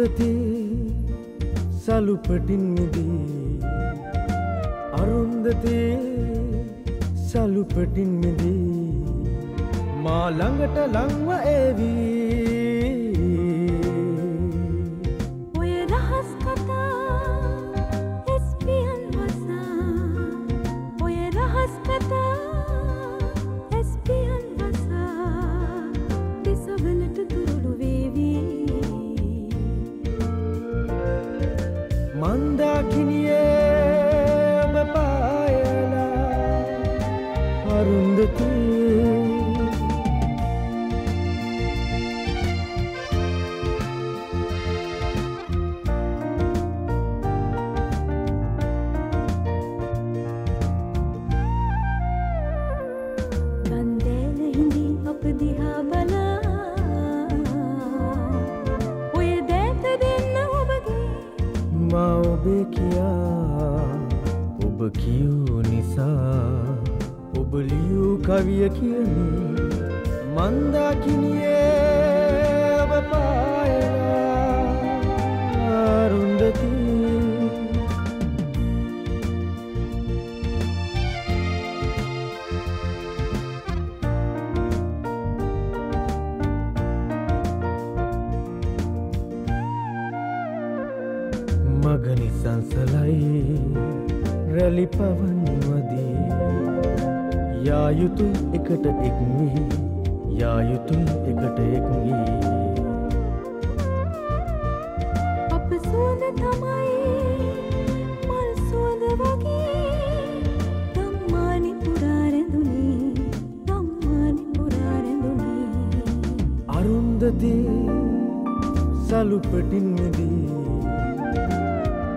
अरुंधति सलुपटिन्निदी अरुंधति सलुपटिन्निदी मा लंगट लंगव एवी ओय रहस कथा एसपीएन वसा ओय रहस कथा एसपीएन वसा दिसवलट तुरुळु वेवी मंदाकिनिये ඔබ පායලා අරුන්දති कविय मंदाकिनिये ඔබ පායලා අරුන්දති मगनी संसलाई रली पवन वदी यायुतु एकट एकमी यायुतु एकट एकमी අප සුවඳ තමයි මල් සුවඳ වගේ ධම්මානි පුරා රැඳුනි අරුන්දති සලුපටින් මිදී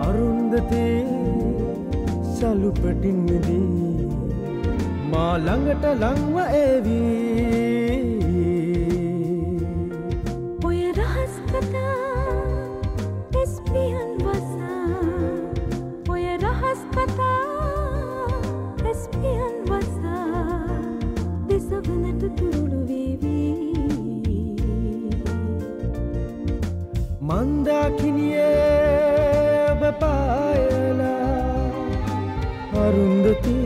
අරුන්දති සලුපටින් මිදී माँ लंगट लंगव एवी ओय रहस कथा एसपीएन वसा ओय रहस कथा एसपीएन वसा दिसवलट तुरुळु वेवी मंदाकिनिये ඔබ පායලා අරුන්දති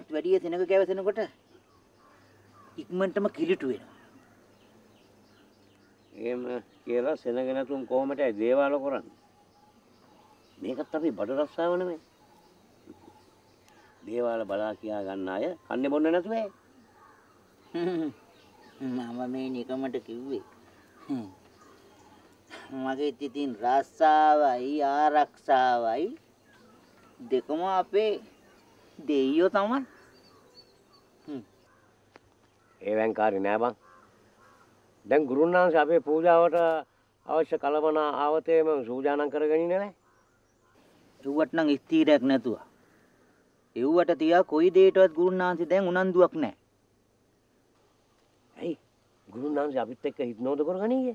උනත් වැඩි සෙනඟ කැවසෙනකොට ඉක්මනටම කිලිටු වෙනවා. එහෙම කියලා සෙනඟ නැතුම් කොහොමද ඒ දේවාල කරන්නේ? මේකත් අපි බඩ රස්සාව නෙමෙයි. දේවාල බලා කියා ගන්න අය කන්නේ බොන්නේ නැතුව ඒ. මම මේ නිකමට කිව්වේ. මගේ තිතින් රස්සාවයි ආරක්ෂාවයි දෙකම අපේ देयो तमन एवं कार्य ना बा දැන් ගුරුනාංශ අපේ පූජාවට අවශ්‍ය කලමනා ආවතේම සූදානම් කරගන්නේ නැහැ. එව්වට නම් ස්ථීරයක් නැතුව. එව්වට තියා කොයි දෙයකටවත් ගුරුනාංශ දැන් උනන්දුවක් නැහැ. ඇයි? ගුරුනාංශ අපිත් එක්ක හිටනෝද කරගන්නේ?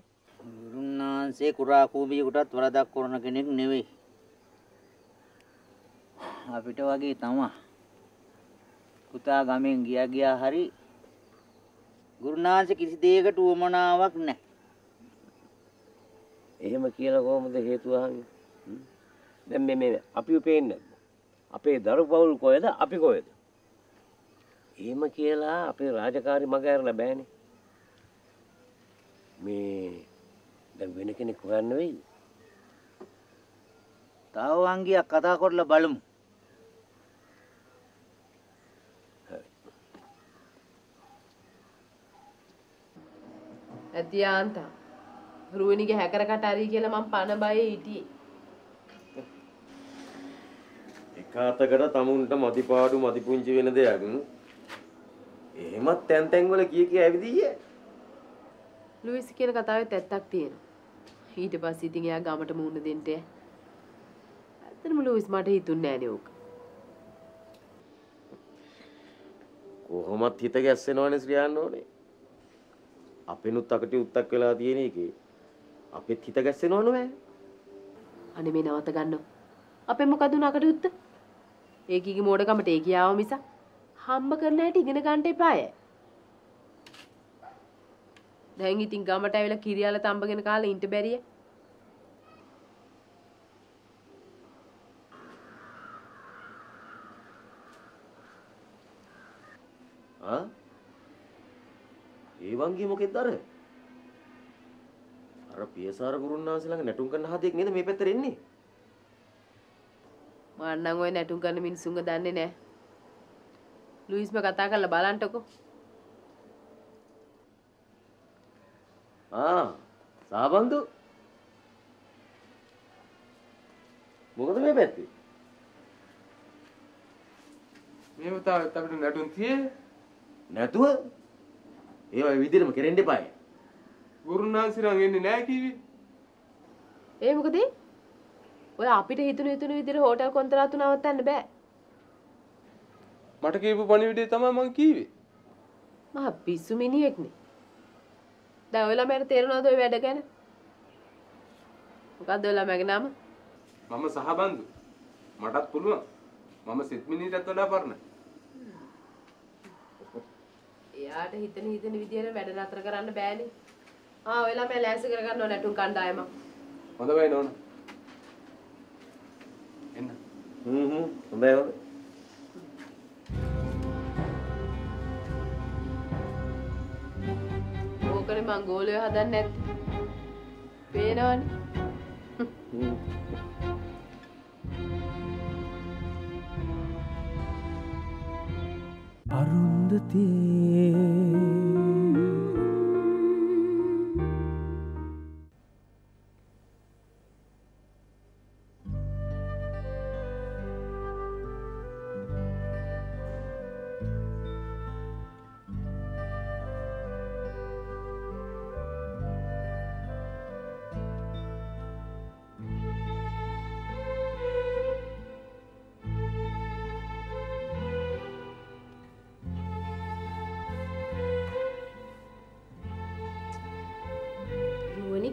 ගුරුනාංශේ කුරා කූඹියකටත් වරදක් කරන කෙනෙක් නෙවෙයි. අපිට වගේ තමයි පුතා ගමෙන් ගියා හරි ගුරුනාංශ කිසි දෙයකට උවමනාවක් නැහැ. එහෙම කියලා කොහොමද හේතුව අහන්නේ? දැන් මේ අපි උපේන්නේ අපේ දරුපවුල් කොහෙද අපි කොහෙද? එහෙම කියලා අපේ රාජකාරි මග ඇරලා බෑනේ. මේ දැන් වෙන කෙනෙක් හොයන්න වෙයි. තව වංගියක් කතා කරලා බලමු. ඇතියාන්ත රුවිනිගේ හැකරකට හරි කියලා මම පණ බයේ හිටියේ. එකාතකට තමුන්ට මදිපාඩු මදිපුංචි වෙන දෙයක්. එහෙමත් තැන් තැන් වල කී කී ඇවිදීයේ. ලුයිස් කියන කතාවෙත් ඇත්තක් තියෙනවා. ඊට පස්සේ ඉතින් එයා ගමට මුණ දෙන්නට. ඇත්තටම ලුයිස් මට හිතුන්නේ නෑනේ ඕක. කොහොමත් හිත ගැස්සෙනවනේ ශ්‍රියාන්න ඕනේ. අපෙනුත් අකටි උත්තක් වෙලා තියෙන එකේ අපෙත් හිත ගැස්සෙනව නෑ. අනේ මේ නවත ගන්නව. අපේ මොකද උන අකටි උත්ත? ඒකීගේ මෝඩකමට ඒ කියාව මිස හම්බ කරන්න ඇටි ඉගෙන ගන්න එපාය. දැන් ඉතින් ගමට ඇවිල්ලා කිරියාල තඹගෙන කාලා ඉන්න බැරිය. हाँ ये वांगी मुकेश दार है अरे पीएसआर गुरुन्ना से लगे नेटुंकर नहा देख नहीं तो मेरे पे तेरे नहीं मारना गोए नेटुंकर ने मिन्सुंगा दाने ने लुइस में कतार का लबालान टको हाँ साबंदो मुकदमे मेरे पे ती मेरे बता तब तो नेटुं थी නැතුව ඒ වගේ විදිහටම කෙරෙන්න එපායි. ගුරුනාන්සිරන් එන්නේ නැහැ කිවි. ඒ මොකද? ඔය අපිට හිතුණු විදිහට හෝටල් කොන්ත්‍රාතු නවත්තන්න බෑ. මට කියපු පණිවිඩය තමයි මම කිව්වේ. මහ පිස්සු මිනිහෙක්නේ. දැන් ඔය ළමයට තේරෙනවද ඔය වැඩ ගැන? මොකද්ද ඔය ළමයාගේ නම? මම සහබන්දු. මටත් පුළුවන්. මම සිත් මිනිහටත් වඩා පරණ. यार हितने विद्यालय में डर नात्र कराने बैठे हाँ वेला मैं लैस कर करना नेटुं कांडा है माँ मतलब भाई नॉन इन्ना मैं हो वो करे मंगोलिया हदन नेट पेनॉन अरुंधति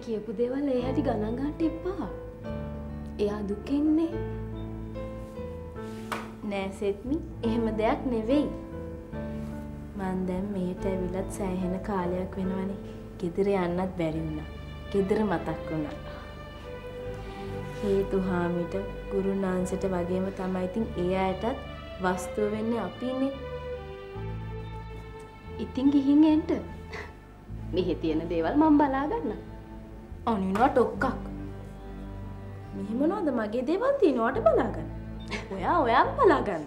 කියපු දේවල් එයාට ගණන් ගන්න එපා. එයා දුකෙන්නේ. නෑ සෙත්මි, එහෙම දෙයක් නෙවෙයි. මං දැන් මෙහෙට ඇවිලත් සෑහෙන කාලයක් වෙනවනේ. ගෙදර යන්නත් බැරි වුණා. ගෙදර මතක් වුණා. හේතු හාමිට ගුරුනාන්සට වගේම තමයි ඉතින් එයාටත් වස්තුව වෙන්නේ අපිනේ. ඉතින් ගිහින් එන්න. මෙහෙ තියෙන දේවල් මම බලා ගන්නම්. अनिना टोक्का मेहमानों दमागे देवांती नोट बलागन ओया ओया बलागन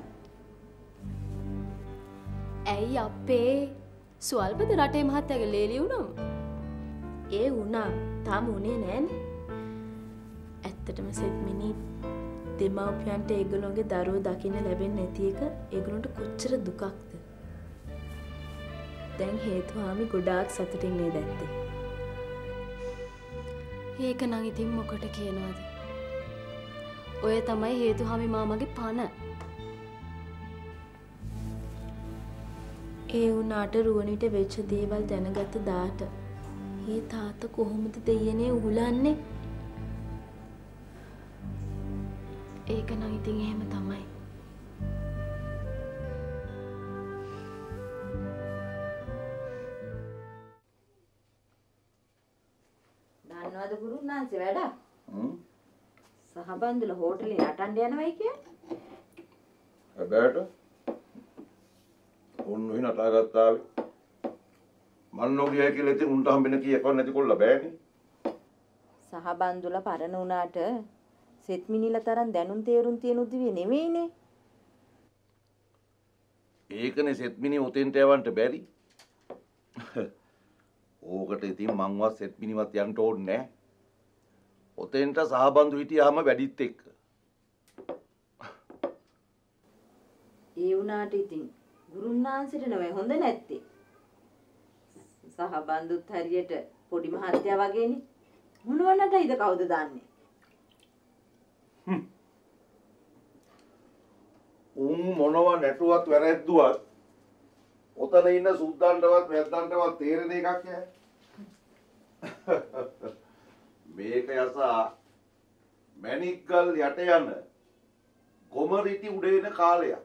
ऐ यापे स्वाल पे दराटे महत्त्व के ले लियो ना ये उना ताम उन्हें नैन ऐत्तर में सेट मिनी दिमाग प्यांटे एगलों के दारू दाखिने लेबे नेती का एगलों टो कुचर दुकाक्त देंग हेतु आमी गुड़ाक सतरिंग नहीं देते ඒක නම් ඉතින් මොකට කියනවාද? ඔය තමයි හේතුහාමි මාමගේ පණ. ඒ උනාට රුවණිට වෙච්ච දේවල් දැනගත්ත දාට මේ තාත්තා කොහොමද දෙයනේ උහුලන්නේ? ඒක නම් ඉතින් එහෙම තමයි. से वैडा साहबान दिल होटल ही आटांडिया ना भाई क्या बैठो उन नहीं नाटागा ताल मन लोग ये कि लेते उन तो हम बिना कि एक और नहीं कोल लबैनी साहबान दुला पारण उन आठ सेतमिनी लतारं दैनुं तेरुं तेरुं दिवे निवे ने एक ने सेतमिनी होते इन तेवान टेबेरी ओ कटे थी मांगवा सेतमिनी वात यांटोड ने उतेंट साहबंधु हिटियाम වැඩිත්ෙක් ඒ උනාට ඉතින් ගුරුන්නාන්සේට නෑ හොඳ නැත්තේ සහබන්දුත් හරියට පොඩි මහත්තයා වගේනේ මොනවන්නටයිද කවුද දාන්නේ හ්ම් උන් මොනවා නැටුවත් වැරද්දුවත් होता नहीं ना, सूपदांडवाद वेदांडवाद तेरे देगा क्या है। මේක යසා මැනිකල් යට යන කොමරිටි උඩේන කාලයක්.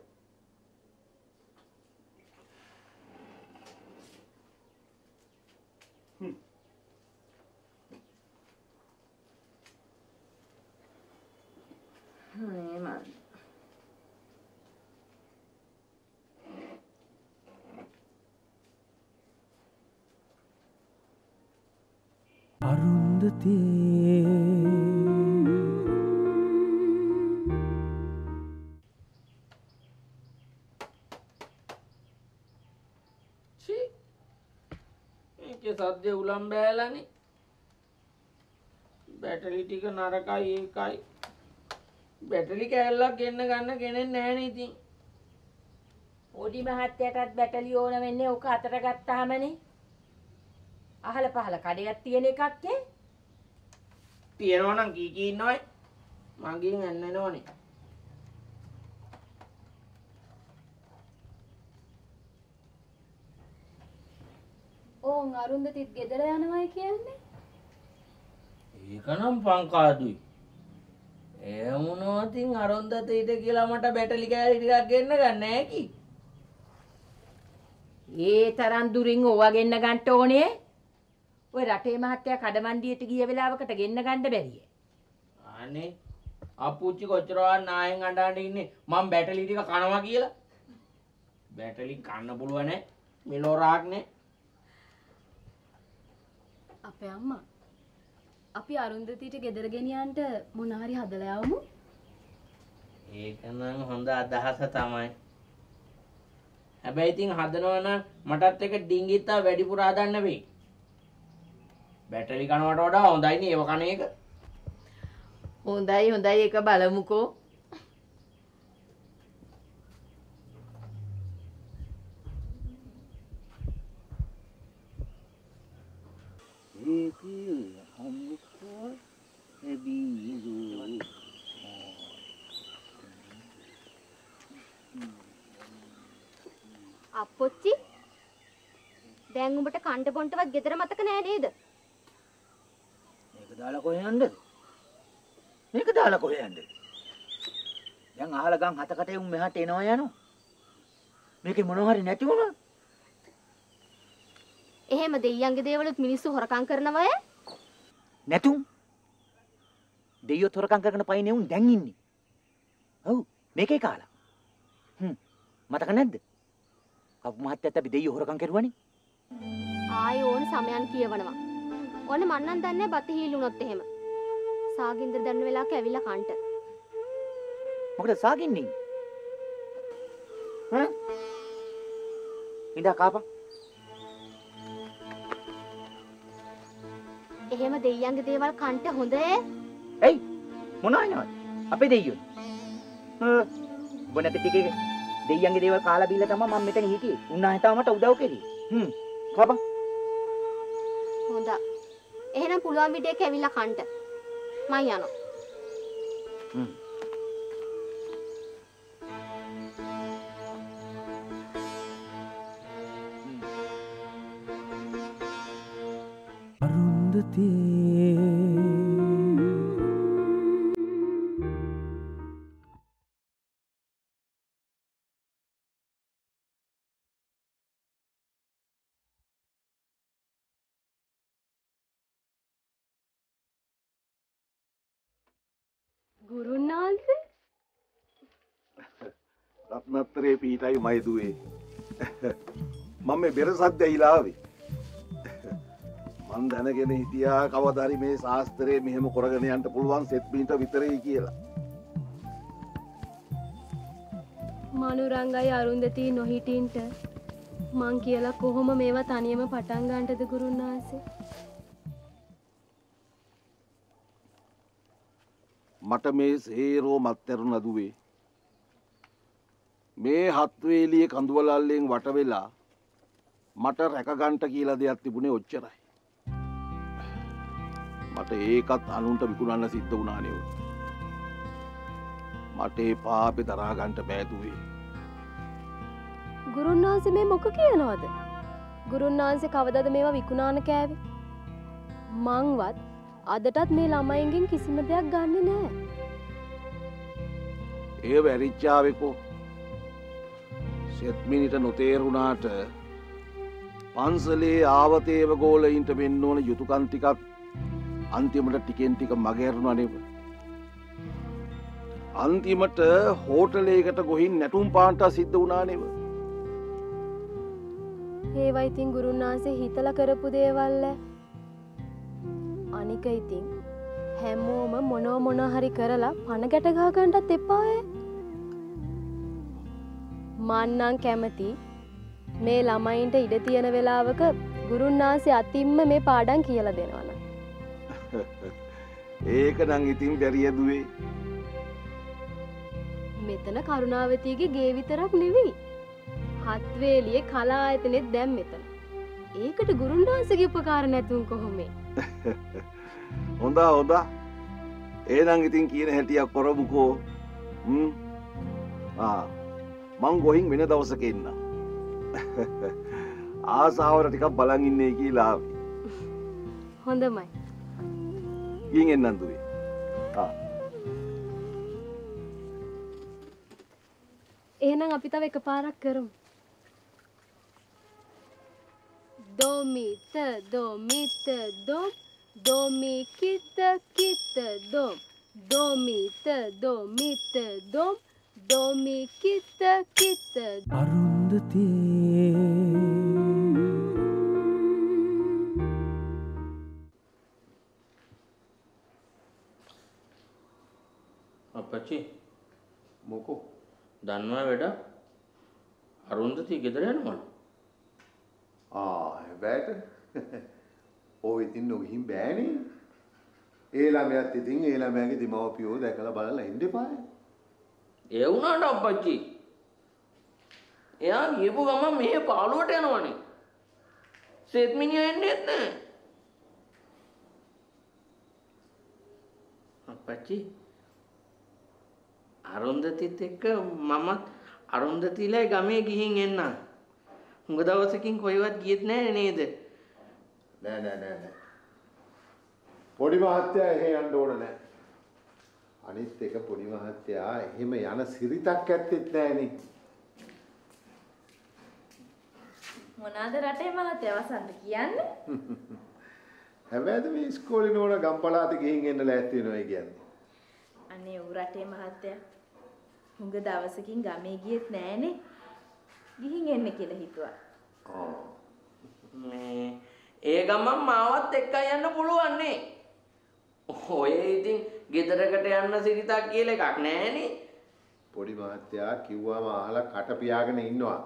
නේ මන් सद्य उलम बेला बैटरी टीक नरका काय बैटरी कैला नैनी थी ओडी महत्या बैटरी ओनमे वो अतरगत्ता मनी अहल पहल कड़े अत्तीने का तीनों की नोए मांगी नोने ओंग अरुंधति ගෙදර යනවා කියන්නේ ඒක නම් පංකාදුයි ඒ මොනෝතින් අරුන්දතිට කියලා මට බැටලි කෑලි ටිකක් ගෙන්න ගන්න ඇකි ඒ තරම් දුරින් ඕවා ගෙන්න ගන්න ඕනේ ඔය රටේ මහත්තයා කඩමණ්ඩියට ගිය වෙලාවකට ගෙන්න ගන්න බැරිය අනේ අප්පුච්චි කොච්චරවත් නායෙන් අඬන ඉන්නේ මම බැටලි ටික කනවා කියලා බැටලි කන්න පුළුව නැහැ මෙලොරාක් නේ අපේ අම්මා අපි අරුන්දතිට ගෙදර ගෙනියන්න මොන හරි හදලා යමු ඒක නම් හොඳ අදහස තමයි හැබැයි තින් හදනවා නම් මටත් එක ඩිංගිත්තා වැඩිපුර හදන්න වෙයි බැටරි කනවට වඩා හොඳයි නේ ඒව කන එක හොඳයි හොඳයි ඒක බලමුකෝ අපොච්චි දැන් උඹට කණ්ඩ පොන්ටවත් ගෙදර මතක නෑ නේද මේක දාලා කොහෙ යන්නද දැන් අහලගම් හතකට උන් මෙහාට එනවා යනවා මේකේ මොනවා හරි නැති වුණා එහෙම දෙයියන්ගේ දේවලුත් මිනිස්සු හොරකම් කරනවා ඈ නැතුම් දෙයියෝ හොරකම් කරගෙන පයින් එවුන් දැන් ඉන්නේ ඔව් මේකේ කාලා මතක නැද්ද අපු මහත්තයත් අපි දෙයියෝ හොරකම් කරුවානේ ආයේ ඕන සමයන් කියවනවා ඕන මන්නම් දන්නේ බත හීලුනොත් එහෙම සාගින්දර දන්න වෙලාවක ඇවිල්ලා කන්ට මොකද සාගින්නේ හ්ම් ඉඳා කාපා එහෙම දෙයියන්ගේ දේවල් කන්ට හොඳ එයි මොනවද අපේ දෙයියෝ ඔබ නැති ටිකේ දෙයියන්ගේ දේවල් කාලා බීලා තමයි මම මෙතන හිටියේ උන්නා හිතාව මට උදව් කෙරී කපා හොඳ එහෙනම් පුළුවන් විදිහේ කැවිලා කන්ට මම යනවා गुरुनाल से रत्नत्रे पीटाई माय दुए मम्मे बेरे साथ दहिलावे මන් දැනගෙන හිටියා කවදා හරි මේ ශාස්ත්‍රයේ මෙහෙම කරගෙන යන්න පුළුවන් සෙත් බීන්ට විතරයි කියලා. මනුරංගයි අරුන්දති නොහිටින්ට මං කියලා කොහොම මේවා තනියම පටන් ගන්නටද ගුරුනාන්සේ? මට මේ හේරෝ මත්තරුණ දුවේ. මේ හත් වේලියේ කඳුවලල්ලෙන් වට වෙලා මට රැක ගන්නට කියලා දෙයක් තිබුණේ ඔච්චරයි. මට ඒකත් අනුන්ට විකුණන්න සිද්ධ වුණා නේ. මට ඒ පාපේ දරා ගන්න බෑ දුවේ. ගුරුන් වහන්සේ මේ මොක කියනවද? ගුරුන් වහන්සේ කවදාද මේවා විකුණාන කෑවේ? මංවත් අදටත් මේ ළමයින්ගෙන් කිසිම දෙයක් ගන්නෙ නෑ. ඒ වැරිච්චාවෙකෝ. සෙත් මිනිට නොතේරුණාට පන්සලේ ආවතේව ගෝලයින්ට වෙන්න ඕන යුතුයකම් ටිකක් අන්තිමට ටිකෙන් ටික මගහැරුණා නේද? අන්තිමට හෝටලයකට ගොහින් නැටුම් පාන්ට සිද්ධ වුණා නේද? ඒවා ඉතින් ගුරුන්වහන්සේ හිතලා කරපු දේවල්. අනික ඉතින් හැමෝම මොන හරි කරලා පණ ගැට ගහ ගන්නත් එපාය. මන්නම් කැමති මේ ළමයින්ට ඉඩ තියෙන වෙලාවක ගුරුන්වහන්සේ අතිම්ම මේ පාඩම් කියලා දෙනවා න ะ. ඒක නම් ඉතින් බැරිය දුවේ. මෙතන කරුණාවතිගේ ගේ විතරක් නෙවෙයි. හත්වේලියේ කලා ආයතනෙත් දැන් මෙතන. ඒකට ගුරුන්වහන්සේගේ උපකාර නැතුන් කොහොමද? හොඳා. එහෙනම් ඉතින් කියන හැටියක් කරමුකෝ. මං ගොහින් වෙන දවසක එන්න. ආසාවර ටිකක් බලන් ඉන්නේ කියලා. හොඳමයි. ගින් එන්න දුවේ. එහෙනම් අපි තව එකපාරක් කරමු. දොමිත දොමිත දොම් දොමි කිත කිත දොම් දොමිත දොමිත දොම් Domi kita kita Arundathi Appachi Boko Danwa beta Arundathi gedara yanawa Ah beta Oy inno gihin bæne E lameyat ithin e lameyage dimawapiyo dakala balala inne paaya ඒ වුණාට අප්පච්චි එයා ගියපු ගමන් මෙහෙ පාළුවට යනවනේ සෙත් මිනිහා එන්නේත් නැහැ අප්පච්චි අරුන්දතිත් එක්ක මමත් අරුන්දතිලයි ගමේ ගිහින් එන්න හුඟ දවසකින් කොයිවත් ගියෙත් නැහැ නේද නෑ පොඩි මහත්තයා එහෙ යන්න ඕන නෑ අනිත් එක පොඩි මහත්තයා එහෙම යන සිරිතක් ඇත්තෙත් නෑනේ මොනවාද රටේ මහත්තයා වසන්ත කියන්නේ හැබැයිද මේ ඉස්කෝලේ නෝන ගම්පලාට ගිහින් එන්න ලෑස්ති වෙනවා කියන්නේ අනේ ඌ රටේ මහත්තයා හුඟ දවසකින් ගමේ ගියෙත් නෑනේ ගිහින් එන්න කියලා හිතුවා ආ මේ ඒ ගමන් මාවත් එක්කයි යන්න පුළුවන් නේ ඔය ඉතින් ගෙදරකට යන්න සිරිතක් කියලා එකක් නැහනේ පොඩි මහත්තයා කිව්වම අහලා කට පියාගෙන ඉන්නවා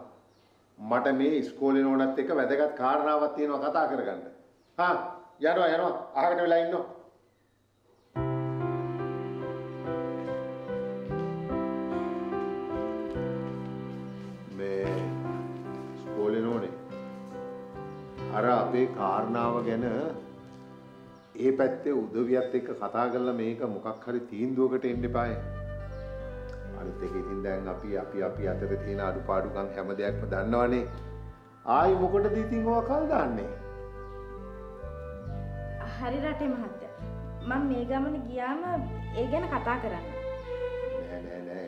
මට මේ ඉස්කෝලේ නෝනත් එක්ක වැදගත් කාරණාවක් තියෙනවා කතා කරගන්න හා යනවා අහකට වෙලා ඉන්නවා මේ ඉස්කෝලේ නෝනේ අර අපේ කාරණාව ගැන ඒ පැත්තේ උදවියත් එක්ක කතා කරලා මේක මොකක් හරි තීන්දුවකට එන්න එපාය. අනිත් එක ඉතින් දැන් අපි අතර තියෙන අඩුපාඩුකම් හැම දෙයක්ම දන්නවනේ. ආයි මොකටද ඉතින් ඔය කල් දාන්නේ? හරි රටේ මහත්තයා. මම මේ ගමන ගියාම ඒ ගැන කතා කරන්න. නෑ.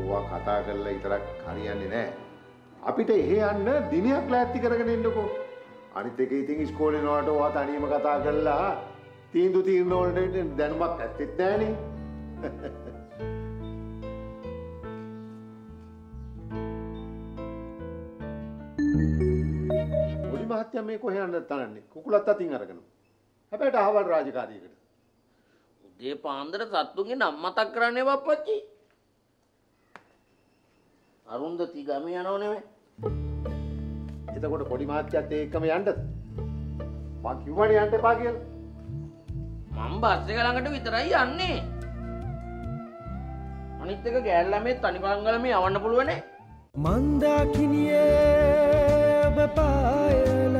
ඕවා කතා කරලා ඉතරක් හරියන්නේ නෑ. අපිට එහෙ යන්න දිනයක් ලෑස්ති කරගෙන ඉන්නකෝ. අනිත් එක ඉතින් ඉස්කෝලේ යනකොට ඔයා තනියම කතා කරලා තීන්දු తీරන වලට දැනුමක් ඇත්තෙත් නෑනේ පොඩි මහත්තයා මේ කොහෙ යන්නද තනන්නේ කුකුලත් අතින් අරගෙන හැබැයි අහවල් රාජකාරියකට උදේ පාන්දර සත්තුන්ගේ නම් මතක් කරන්නේ වප්පච්චි අරුන්දති ගමේ යනව නෙමෙයි එතකොට පොඩි මහත්තයාත් ඒකම යන්නද මං කිව්වනේ යන්න එපා කියලා මම බස් එක ළඟට විතරයි යන්නේ. අනිත් එක ගෑල් ළමේ තනිකන් ගලමේ යවන්න පුළුවනේ. මන්දා කිනියේ බපාය